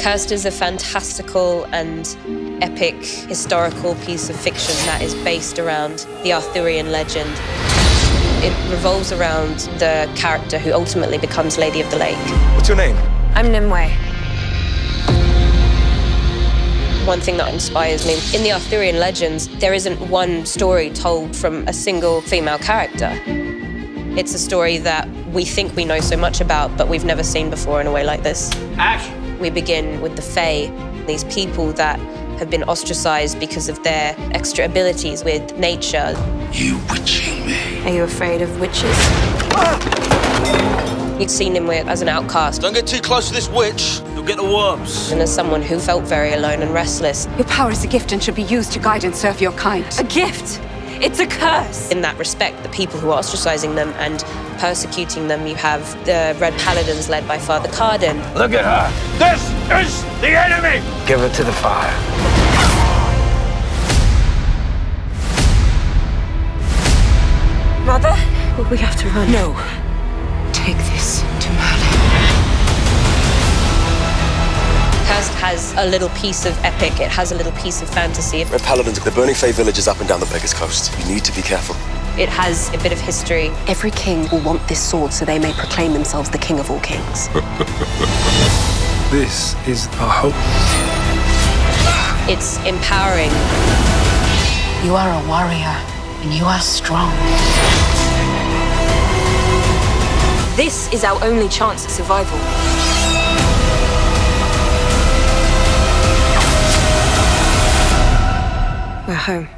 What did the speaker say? Cursed is a fantastical and epic historical piece of fiction that is based around the Arthurian legend. It revolves around the character who ultimately becomes Lady of the Lake. What's your name? I'm Nimue. One thing that inspires me, in the Arthurian legends, there isn't one story told from a single female character. It's a story that we think we know so much about, but we've never seen before in a way like this. Action! We begin with the Fae, these people that have been ostracized because of their extra abilities with nature. You witching me. Are you afraid of witches? Ah! You'd seen him as an outcast. Don't get too close to this witch. You'll get the worms. And as someone who felt very alone and restless. Your power is a gift and should be used to guide and serve your kind. A gift? It's a curse. In that respect, the people who are ostracizing them and persecuting them, you have the Red Paladins led by Father Cardin. Look at her. This is the enemy. Give her to the fire. Mother? Well, we have to run. No. Take this to Merlin. Cursed has a little piece of epic. It has a little piece of fantasy. Red Paladins, they're burning Fae villages up and down the Beggars coast. You need to be careful. It has a bit of history. Every king will want this sword so they may proclaim themselves the king of all kings. This is our hope. It's empowering. You are a warrior, and you are strong. This is our only chance at survival. We're home.